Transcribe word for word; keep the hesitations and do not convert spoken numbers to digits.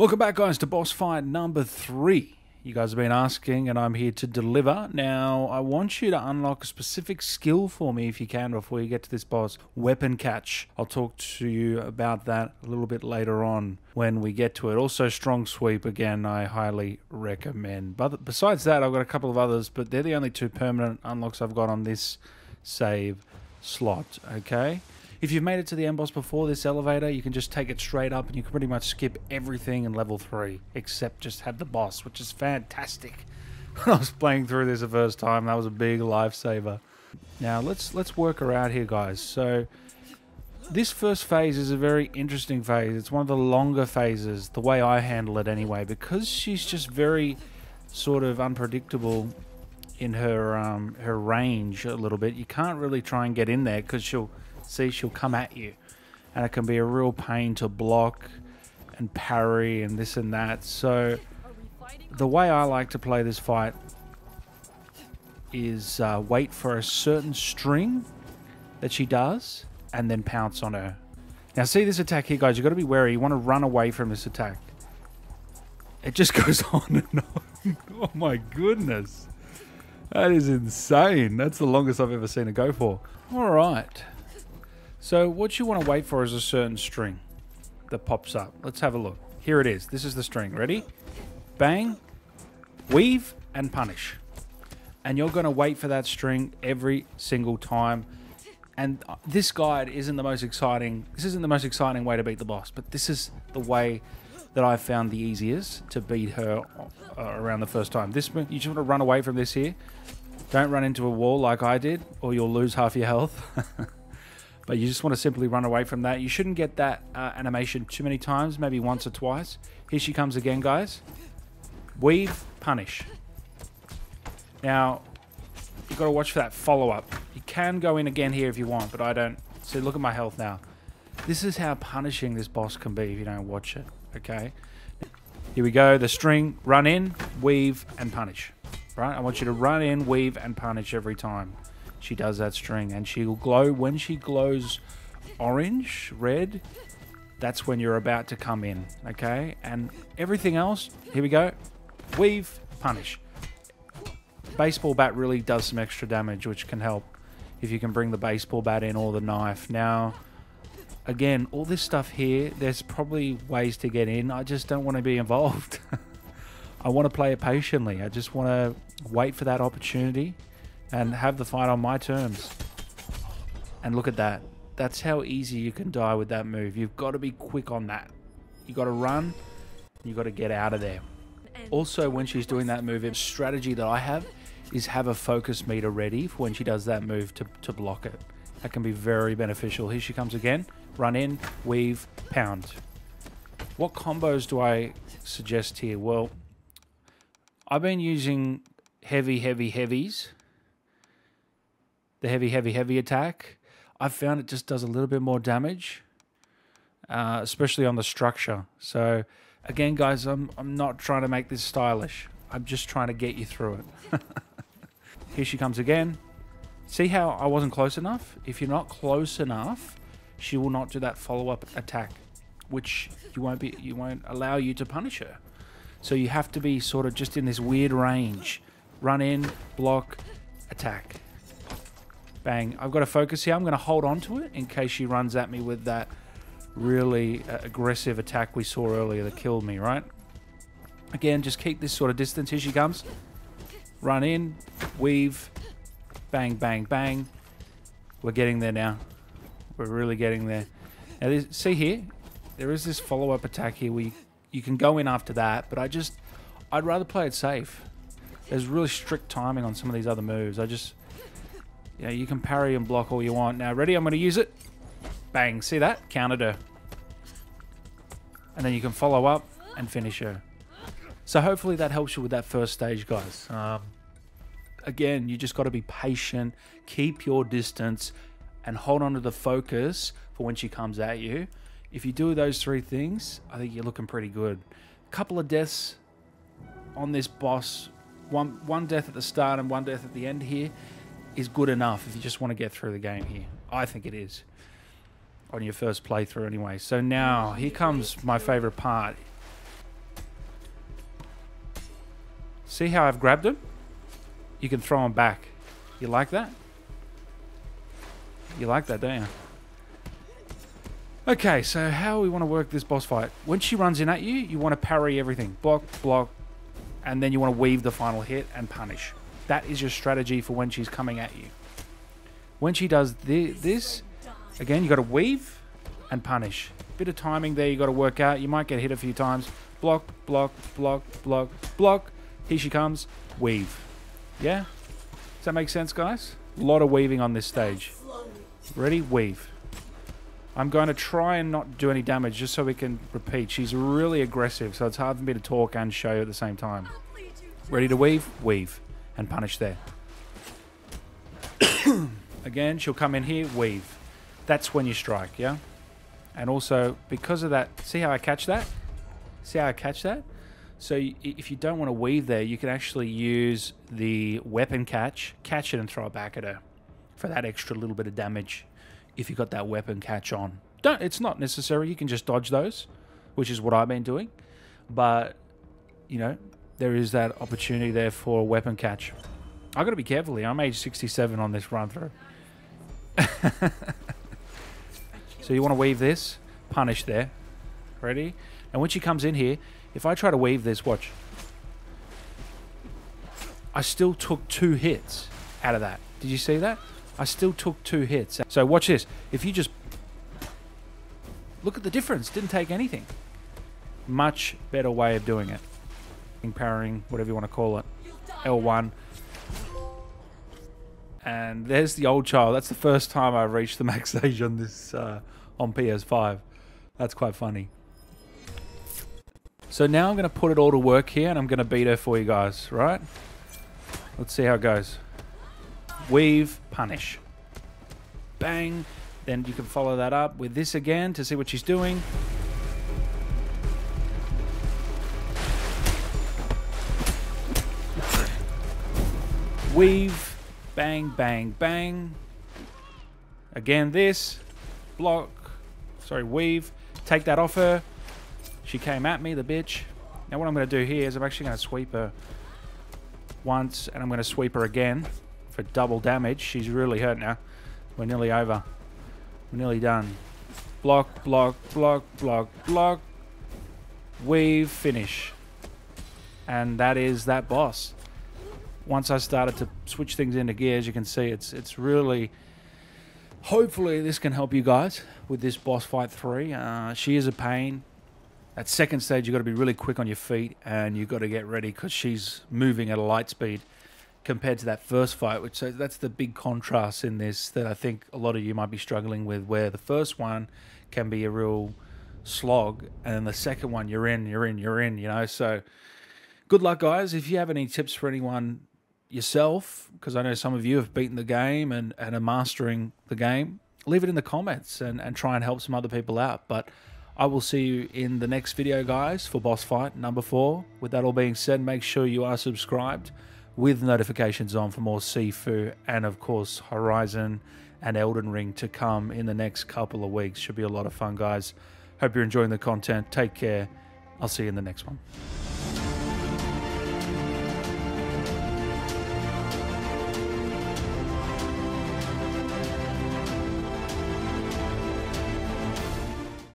Welcome back, guys, to boss fight number three. You guys have been asking, and I'm here to deliver. Now, I want you to unlock a specific skill for me, if you can, before you get to this boss. Weapon catch. I'll talk to you about that a little bit later on when we get to it. Also, strong sweep, again, I highly recommend. But besides that, I've got a couple of others, but they're the only two permanent unlocks I've got on this save slot, okay? If you've made it to the end boss before this elevator, you can just take it straight up and you can pretty much skip everything in level three, except just have the boss, which is fantastic. When I was playing through this the first time, that was a big lifesaver. Now, let's let's work her out here, guys. So, this first phase is a very interesting phase. It's one of the longer phases, the way I handle it anyway, because she's just very sort of unpredictable in her, um, her range a little bit. You can't really try and get in there because she'll... See, she'll come at you, and it can be a real pain to block and parry and this and that. So the way I like to play this fight is uh, wait for a certain string that she does and then pounce on her. Now, see this attack here, guys, you've got to be wary. You want to run away from this attack. It just goes on and on. Oh my goodness, that is insane. That's the longest I've ever seen it go for. All right, so what you want to wait for is a certain string that pops up. Let's have a look. Here it is. This is the string. Ready? Bang, weave, and punish. And you're going to wait for that string every single time. And this guide isn't the most exciting. This isn't the most exciting way to beat the boss, but this is the way that I found the easiest to beat her uh, around the first time. This, you just want to run away from this here. Don't run into a wall like I did, or you'll lose half your health. But you just want to simply run away from that. You shouldn't get that uh, animation too many times, maybe once or twice. Here she comes again, guys. Weave, punish. Now, you've got to watch for that follow-up. You can go in again here if you want, but I don't. See, look at my health now. This is how punishing this boss can be if you don't watch it, okay? Here we go, the string, run in, weave, and punish. Right? I want you to run in, weave, and punish every time she does that string, and she'll glow. When she glows orange, red, that's when you're about to come in, okay? And everything else, here we go, weave, punish. Baseball bat really does some extra damage, which can help if you can bring the baseball bat in or the knife. Now, again, all this stuff here, there's probably ways to get in. I just don't want to be involved. I want to play it patiently. I just want to wait for that opportunity and have the fight on my terms. And look at that. That's how easy you can die with that move. You've got to be quick on that. You've got to run. You've got to get out of there. Also, when she's doing that move, a strategy that I have is have a focus meter ready for when she does that move to, to block it. That can be very beneficial. Here she comes again. Run in, weave, pound. What combos do I suggest here? Well, I've been using heavy, heavy, heavies. The heavy, heavy, heavy attack. I've found it just does a little bit more damage, uh, especially on the structure. So, again, guys, I'm, I'm not trying to make this stylish. I'm just trying to get you through it. Here she comes again. See how I wasn't close enough? If you're not close enough, she will not do that follow-up attack, which you won't be, you won't allow you to punish her. So you have to be sort of just in this weird range. Run in, block, attack. Bang. I've got to focus here. I'm going to hold on to it in case she runs at me with that really uh, aggressive attack we saw earlier that killed me, right? Again, just keep this sort of distance. Here she comes. Run in. Weave. Bang, bang, bang. We're getting there now. We're really getting there. Now, see here? There is this follow-up attack here where you, you can go in after that, but I just... I'd rather play it safe. There's really strict timing on some of these other moves. I just... Yeah, you can parry and block all you want. Now, ready? I'm going to use it. Bang. See that? Countered her. And then you can follow up and finish her. So hopefully that helps you with that first stage, guys. Um, again, you just got to be patient. Keep your distance and hold on to the focus for when she comes at you. If you do those three things, I think you're looking pretty good. A couple of deaths on this boss. One, one death at the start and one death at the end here is good enough if you just want to get through the game here. I think it is on your first playthrough anyway. So now here comes my favorite part. See how I've grabbed them? You can throw them back. You like that? You like that, don't you? Okay, so how we want to work this boss fight. When she runs in at you, you want to parry everything. Block, block, and then you want to weave the final hit and punish. That is your strategy for when she's coming at you. When she does th this, again, you got to weave and punish. Bit of timing there you got to work out. You might get hit a few times. Block, block, block, block, block. Here she comes. Weave. Yeah? Does that make sense, guys? A lot of weaving on this stage. Ready? Weave. I'm going to try and not do any damage just so we can repeat. She's really aggressive, so it's hard for me to talk and show you at the same time. Ready to weave? Weave. And punish there. Again, she'll come in here, weave. That's when you strike, yeah? And also, because of that, see how I catch that? See how I catch that? So if you don't want to weave there, you can actually use the weapon catch, catch it and throw it back at her for that extra little bit of damage. If you've got that weapon catch on. Don't, it's not necessary. You can just dodge those, which is what I've been doing. But, you know, there is that opportunity there for a weapon catch. I've got to be careful here. I'm age sixty-seven on this run through. So you want to weave this. Punish there. Ready? And when she comes in here, if I try to weave this, watch. I still took two hits out of that. Did you see that? I still took two hits. So watch this. If you just... Look at the difference. Didn't take anything. Much better way of doing it. Powering, whatever you want to call it. L one. And there's the old child. That's the first time I've reached the max stage on this, uh, on P S five. That's quite funny. So now I'm going to put it all to work here and I'm going to beat her for you guys, right? Let's see how it goes. Weave, punish. Bang. Then you can follow that up with this again to see what she's doing. Weave. Bang, bang, bang. Again this. Block. Sorry, weave. Take that off her. She came at me, the bitch. Now what I'm going to do here is I'm actually going to sweep her once and I'm going to sweep her again. For double damage. She's really hurt now. We're nearly over. We're nearly done. Block, block, block, block, block. Weave, finish. And that is that boss. Once I started to switch things into gears, you can see it's it's really... Hopefully this can help you guys with this boss fight three. Uh, she is a pain. At second stage, you've got to be really quick on your feet and you've got to get ready because she's moving at a light speed. Compared to that first fight, which so that's the big contrast in this that I think a lot of you might be struggling with, where the first one can be a real slog, and then the second one you're in, you're in, you're in, you know. So good luck, guys. If you have any tips for anyone yourself, because I know some of you have beaten the game and, and are mastering the game, leave it in the comments and, and try and help some other people out. But I will see you in the next video, guys, for boss fight number four. With that all being said, make sure you are subscribed, with notifications on for more Sifu and, of course, Horizon and Elden Ring to come in the next couple of weeks. Should be a lot of fun, guys. Hope you're enjoying the content. Take care. I'll see you in the next one.